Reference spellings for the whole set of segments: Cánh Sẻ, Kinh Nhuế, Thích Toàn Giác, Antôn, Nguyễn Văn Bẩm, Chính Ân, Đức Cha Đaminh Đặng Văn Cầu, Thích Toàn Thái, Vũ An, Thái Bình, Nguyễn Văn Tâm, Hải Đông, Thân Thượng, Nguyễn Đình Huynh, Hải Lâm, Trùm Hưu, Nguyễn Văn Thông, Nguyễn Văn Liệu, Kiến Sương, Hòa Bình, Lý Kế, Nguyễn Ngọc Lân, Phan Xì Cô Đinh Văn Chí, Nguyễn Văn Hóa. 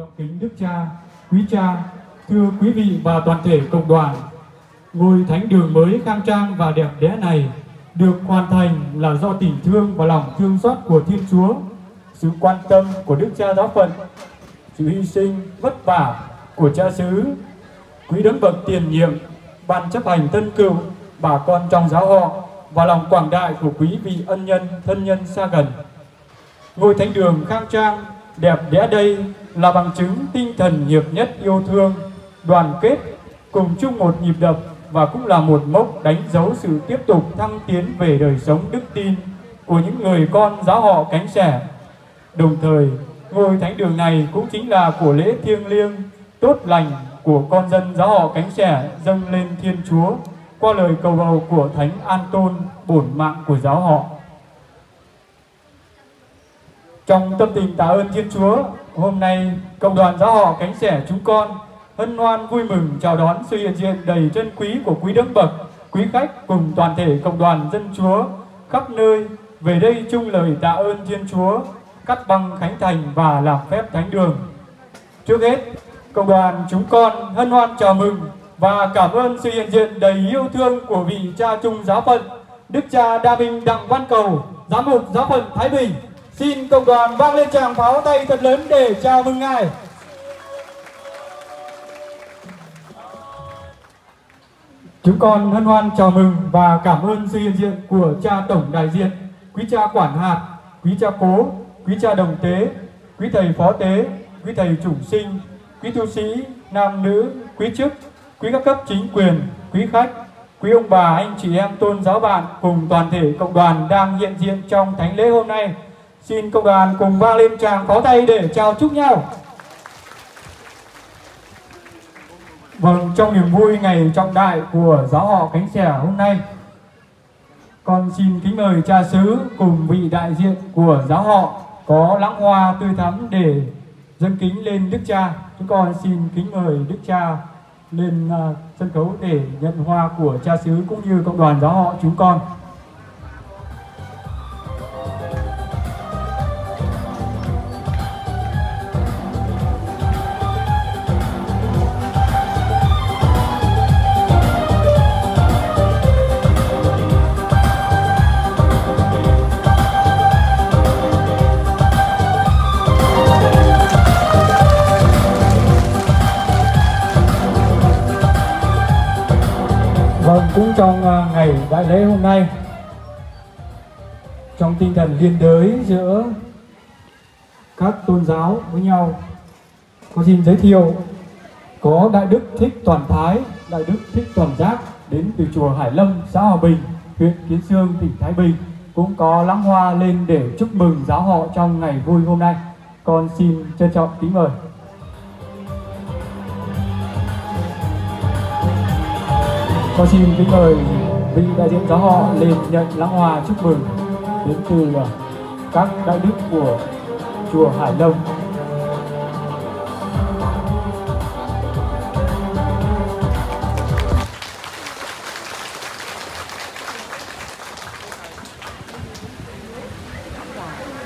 Trọng kính Đức Cha, Quý Cha, thưa quý vị và toàn thể cộng đoàn, ngôi thánh đường mới khang trang và đẹp đẽ này được hoàn thành là do tình thương và lòng thương xót của Thiên Chúa, sự quan tâm của Đức Cha Giáo phận, sự hy sinh vất vả của cha xứ, quý đấng bậc tiền nhiệm, ban chấp hành thân cựu, bà con trong giáo họ và lòng quảng đại của quý vị ân nhân, thân nhân xa gần. Ngôi thánh đường khang trang, đẹp đẽ đây là bằng chứng tinh thần hiệp nhất yêu thương, đoàn kết, cùng chung một nhịp đập và cũng là một mốc đánh dấu sự tiếp tục thăng tiến về đời sống đức tin của những người con giáo họ Cánh Sẻ. Đồng thời, ngôi thánh đường này cũng chính là của lễ thiêng liêng, tốt lành của con dân giáo họ Cánh Sẻ dâng lên Thiên Chúa qua lời cầu bầu của Thánh Antôn, bổn mạng của giáo họ. Trong tâm tình tạ ơn Thiên Chúa, hôm nay cộng đoàn giáo họ Cánh Sẻ chúng con hân hoan vui mừng chào đón sự hiện diện đầy trân quý của quý đấng bậc, quý khách cùng toàn thể cộng đoàn dân Chúa khắp nơi về đây chung lời tạ ơn Thiên Chúa, cắt băng khánh thành và làm phép thánh đường. Trước hết, cộng đoàn chúng con hân hoan chào mừng và cảm ơn sự hiện diện đầy yêu thương của vị cha chung giáo phận Đức Cha Đaminh Đặng Văn Cầu, giám mục giáo phận Thái Bình. Xin cộng đoàn vang lên tràng pháo tay thật lớn để chào mừng ngài. Chúng con hân hoan chào mừng và cảm ơn sự hiện diện của cha tổng đại diện, quý cha quản hạt, quý cha cố, quý cha đồng tế, quý thầy phó tế, quý thầy chủng sinh, quý tu sĩ, nam nữ, quý chức, quý các cấp chính quyền, quý khách, quý ông bà, anh chị em, tôn giáo bạn cùng toàn thể cộng đoàn đang hiện diện trong thánh lễ hôm nay. Xin cộng đoàn cùng vang lên tràng pháo tay để chào chúc nhau. Vâng, trong niềm vui ngày trọng đại của giáo họ Cánh Sẻ hôm nay, con xin kính mời cha xứ cùng vị đại diện của giáo họ có lãng hoa tươi thắm để dâng kính lên Đức Cha. Chúng con xin kính mời Đức Cha lên sân khấu để nhận hoa của cha xứ cũng như cộng đoàn giáo họ chúng con. Cũng trong ngày đại lễ hôm nay, trong tinh thần liên đới giữa các tôn giáo với nhau, con xin giới thiệu có Đại Đức Thích Toàn Thái, Đại Đức Thích Toàn Giác đến từ chùa Hải Lâm, xã Hòa Bình, huyện Kiến Sương, tỉnh Thái Bình, cũng có lãng hoa lên để chúc mừng giáo họ trong ngày vui hôm nay. Con xin trân trọng kính mời. Con xin kính mời vị đại diện giáo họ lên nhận lãng hoa chúc mừng đến từ các đại đức của chùa Hải Đông.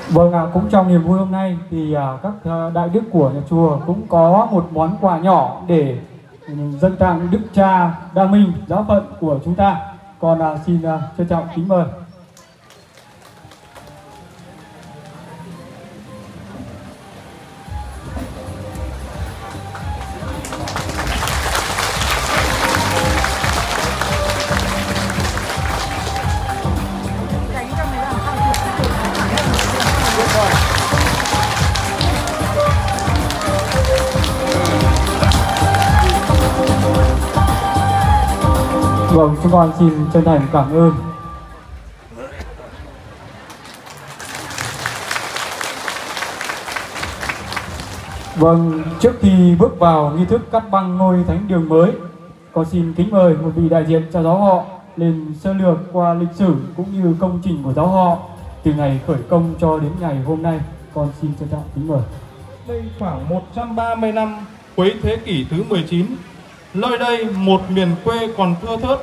Vâng, cũng trong niềm vui hôm nay thì các đại đức của nhà chùa cũng có một món quà nhỏ để dân tặng Đức Cha Đaminh giáo phận của chúng ta. Con xin trân trọng kính mời. Vâng, chúng con xin chân thành cảm ơn. Vâng, trước khi bước vào nghi thức cắt băng ngôi thánh đường mới, con xin kính mời một vị đại diện cho giáo họ lên sơ lược qua lịch sử cũng như công trình của giáo họ từ ngày khởi công cho đến ngày hôm nay. Con xin chân trọng kính mời. Đây khoảng 130 năm cuối thế kỷ thứ 19, nơi đây một miền quê còn thưa thớt,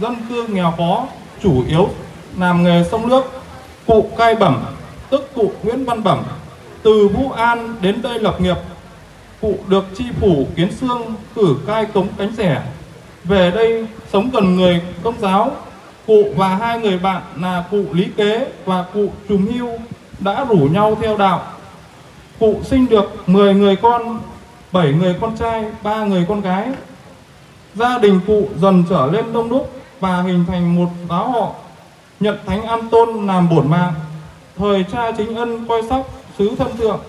dân cư nghèo khó, chủ yếu làm nghề sông nước. Cụ Cai Bẩm, tức cụ Nguyễn Văn Bẩm, từ Vũ An đến đây lập nghiệp. cụ được tri phủ Kiến Sương cử cai cống Cánh Sẻ. Về đây sống gần người Công giáo, cụ và hai người bạn là cụ Lý Kế và cụ Trùm Hưu đã rủ nhau theo đạo. Cụ sinh được 10 người con, 7 người con trai, 3 người con gái. Gia đình cụ dần trở lên đông đúc và hình thành một giáo họ, nhận thánh Antôn làm bổn mạng. Thời cha Chính Ân coi sóc xứ Thân Thượng,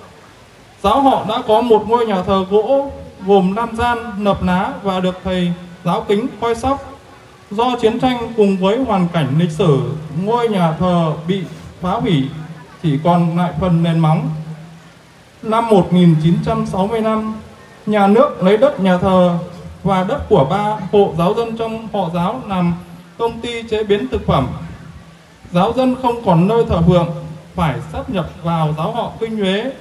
giáo họ đã có một ngôi nhà thờ gỗ gồm 5 gian nập ná và được thầy giáo Kính coi sóc. Do chiến tranh cùng với hoàn cảnh lịch sử, ngôi nhà thờ bị phá hủy, chỉ còn lại phần nền móng. Năm 1965, nhà nước lấy đất nhà thờ và đất của 3 hộ giáo dân trong họ giáo làm công ty chế biến thực phẩm. Giáo dân không còn nơi thờ phượng, phải sáp nhập vào giáo họ Kinh Nhuế.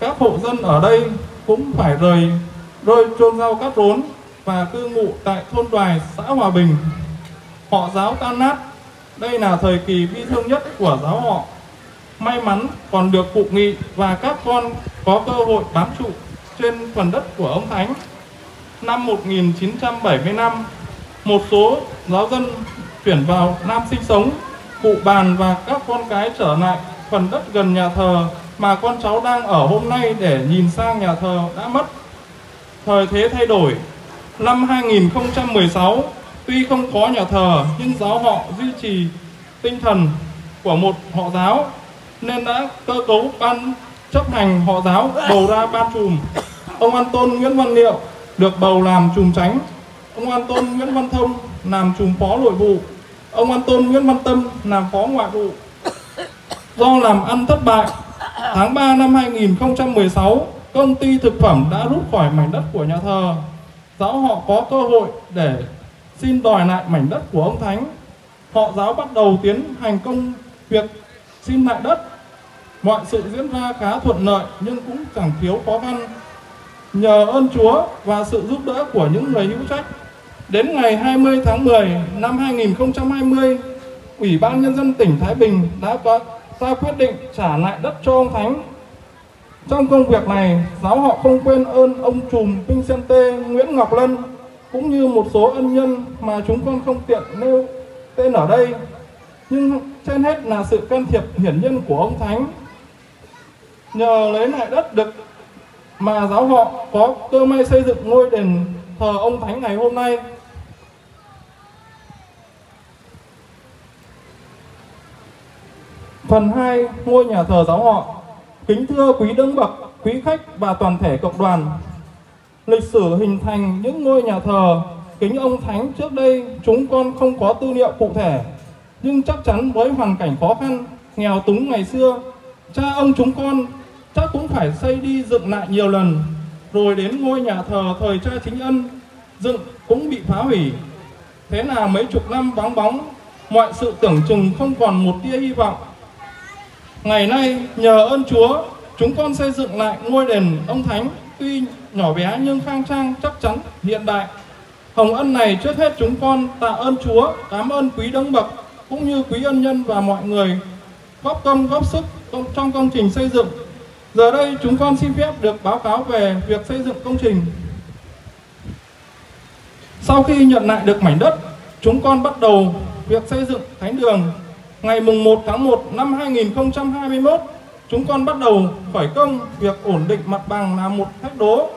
Các hộ dân ở đây cũng phải rơi chôn rau cắt rốn và cư ngụ tại thôn Đoài, xã Hòa Bình. Họ giáo tan nát, đây là thời kỳ bi thương nhất của giáo họ. May mắn còn được cụ Nghị và các con có cơ hội bám trụ trên phần đất của ông Thánh. Năm 1975, một số giáo dân chuyển vào Nam sinh sống, cụ Bàn và các con cái trở lại phần đất gần nhà thờ mà con cháu đang ở hôm nay để nhìn sang nhà thờ đã mất. Thời thế thay đổi. Năm 2016, tuy không có nhà thờ nhưng giáo họ duy trì tinh thần của một họ giáo nên đã cơ cấu ban chấp hành họ giáo, bầu ra ban trùm. Ông Antôn Nguyễn Văn Liệu được bầu làm trùm chánh, ông Antôn Nguyễn Văn Thông làm trùm phó nội vụ, ông Antôn Nguyễn Văn Tâm làm phó ngoại vụ. Do làm ăn thất bại, tháng 3 năm 2016, công ty thực phẩm đã rút khỏi mảnh đất của nhà thờ. Giáo họ có cơ hội để xin đòi lại mảnh đất của ông Thánh. Họ giáo bắt đầu tiến hành công việc xin lại đất. Mọi sự diễn ra khá thuận lợi nhưng cũng chẳng thiếu khó khăn. Nhờ ơn Chúa và sự giúp đỡ của những người hữu trách, đến ngày 20 tháng 10 năm 2020, Ủy ban Nhân dân tỉnh Thái Bình đã có ra quyết định trả lại đất cho ông Thánh. Trong công việc này, giáo họ không quên ơn ông trùm Vinh Sen Tê Nguyễn Ngọc Lân cũng như một số ân nhân mà chúng con không tiện nêu tên ở đây. Nhưng trên hết là sự can thiệp hiển nhiên của ông Thánh. Nhờ lấy lại đất được mà giáo họ có cơ may xây dựng ngôi đền thờ ông Thánh ngày hôm nay. Phần 2. Ngôi nhà thờ giáo họ. Kính thưa quý đương bậc, quý khách và toàn thể cộng đoàn, lịch sử hình thành những ngôi nhà thờ kính ông Thánh trước đây chúng con không có tư liệu cụ thể, nhưng chắc chắn với hoàn cảnh khó khăn, nghèo túng ngày xưa, cha ông chúng con chắc cũng phải xây đi dựng lại nhiều lần, rồi đến ngôi nhà thờ thời cha Chính Ân dựng cũng bị phá hủy. Thế là mấy chục năm vắng bóng, mọi sự tưởng chừng không còn một tia hy vọng. Ngày nay, nhờ ơn Chúa, chúng con xây dựng lại ngôi đền ông Thánh, tuy nhỏ bé nhưng khang trang, chắc chắn, hiện đại. Hồng ân này trước hết chúng con tạ ơn Chúa, cảm ơn quý đấng bậc, cũng như quý ân nhân và mọi người góp công góp sức trong công trình xây dựng. Giờ đây chúng con xin phép được báo cáo về việc xây dựng công trình. Sau khi nhận lại được mảnh đất, chúng con bắt đầu việc xây dựng thánh đường. Ngày mùng 1 tháng 1 năm 2021, chúng con bắt đầu khởi công việc ổn định mặt bằng là một thách đố.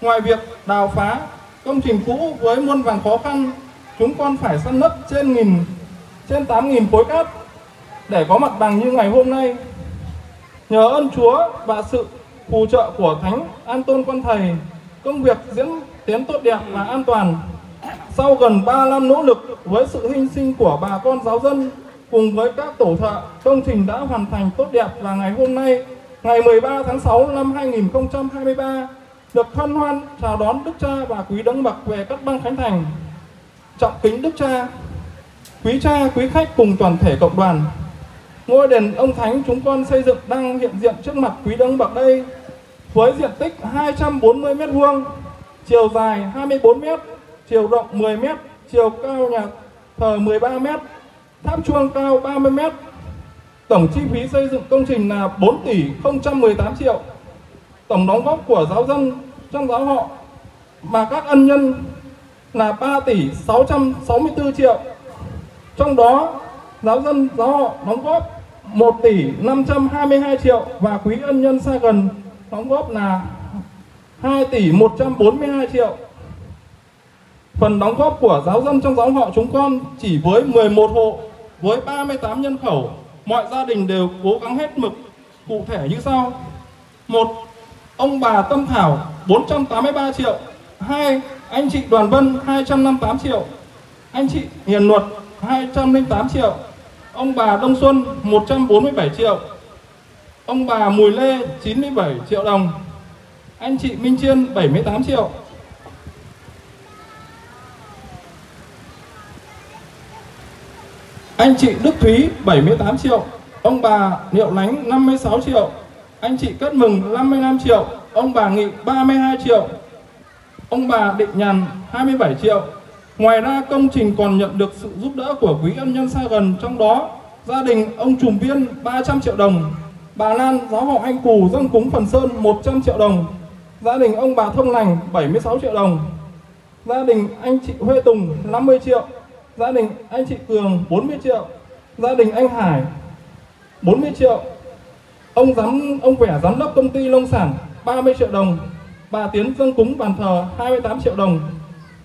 Ngoài việc đào phá công trình cũ với muôn vàn khó khăn, chúng con phải săn lấp trên 8.000 khối cát để có mặt bằng như ngày hôm nay. Nhờ ơn Chúa và sự phù trợ của Thánh Antôn con thầy, công việc diễn tiến tốt đẹp và an toàn. Sau gần 3 năm nỗ lực với sự hy sinh của bà con giáo dân cùng với các tổ thợ, công trình đã hoàn thành tốt đẹp và ngày hôm nay, ngày 13 tháng 6 năm 2023, được hân hoan chào đón Đức Cha và quý đấng bậc về các bang khánh thành. Trọng kính Đức Cha, quý khách cùng toàn thể cộng đoàn, ngôi đền ông Thánh chúng con xây dựng đang hiện diện trước mặt quý đấng bậc đây, với diện tích 240 m2, chiều dài 24 m, chiều rộng 10 m, chiều cao nhà thờ 13 m. Tháp chuông cao 30 m. Tổng chi phí xây dựng công trình là 4 tỷ 018 triệu. Tổng đóng góp của giáo dân trong giáo họ và các ân nhân là 3 tỷ 664 triệu. Trong đó, giáo dân giáo họ đóng góp 1 tỷ 522 triệu và quý ân nhân xa gần đóng góp là 2 tỷ 142 triệu. Phần đóng góp của giáo dân trong giáo họ chúng con chỉ với 11 hộ, với 38 nhân khẩu, mọi gia đình đều cố gắng hết mực, cụ thể như sau. 1. Ông bà Tâm Thảo 483 triệu. 2. Anh chị Đoàn Vân 258 triệu. Anh chị Hiền Luật 208 triệu. Ông bà Đông Xuân 147 triệu. Ông bà Mùi Lê 97 triệu đồng. Anh chị Minh Chiên 78 triệu. Anh chị Đức Thúy 78 triệu. Ông bà Liệu Lánh 56 triệu. Anh chị Cất Mừng 55 triệu. Ông bà Nghị 32 triệu. Ông bà Định Nhàn 27 triệu. Ngoài ra công trình còn nhận được sự giúp đỡ của quý ân nhân xa gần, trong đó gia đình ông Trùm Viên 300 triệu đồng, bà Lan giáo họ Anh Cù dâng cúng Phần Sơn 100 triệu đồng, gia đình ông bà Thông Lành 76 triệu đồng, gia đình anh chị Huê Tùng 50 triệu, gia đình anh chị Cường 40 triệu, gia đình anh Hải 40 triệu, ông Vẻ giám đốc công ty nông sản 30 triệu đồng, bà Tiến dâng cúng bàn thờ 28 triệu đồng.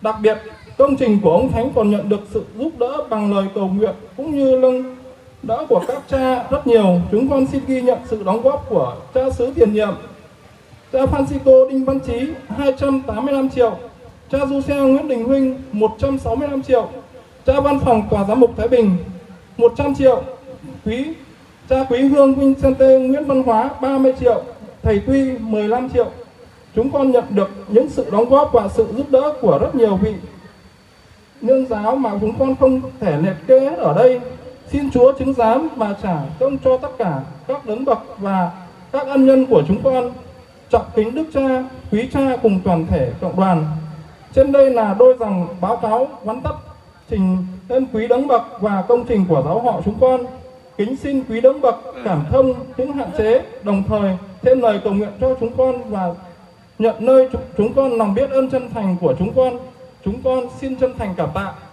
Đặc biệt, công trình của ông Thánh còn nhận được sự giúp đỡ bằng lời cầu nguyện cũng như lưng đỡ của các cha rất nhiều. Chúng con xin ghi nhận sự đóng góp của cha xứ tiền nhiệm, cha Phan Xì Cô Đinh Văn Chí 285 triệu, cha Du Xe Nguyễn Đình Huynh 165 triệu, cha văn phòng tòa giám mục Thái Bình 100 triệu, cha Quý Hương Huynh Sơn Tê Nguyễn Văn Hóa 30 triệu, thầy Tuy 15 triệu. Chúng con nhận được những sự đóng góp và sự giúp đỡ của rất nhiều vị nhân giáo mà chúng con không thể liệt kê hết ở đây. Xin Chúa chứng giám và trả công cho tất cả các đấng bậc và các ân nhân của chúng con. Trọng kính Đức Cha, quý cha cùng toàn thể cộng đoàn. Trên đây là đôi dòng báo cáo vắn tắt trình lên quý đấng bậc và công trình của giáo họ chúng con. Kính xin quý đấng bậc cảm thông những hạn chế, đồng thời thêm lời cầu nguyện cho chúng con và nhận nơi chúng con lòng biết ơn chân thành của chúng con. Chúng con xin chân thành cảm tạ.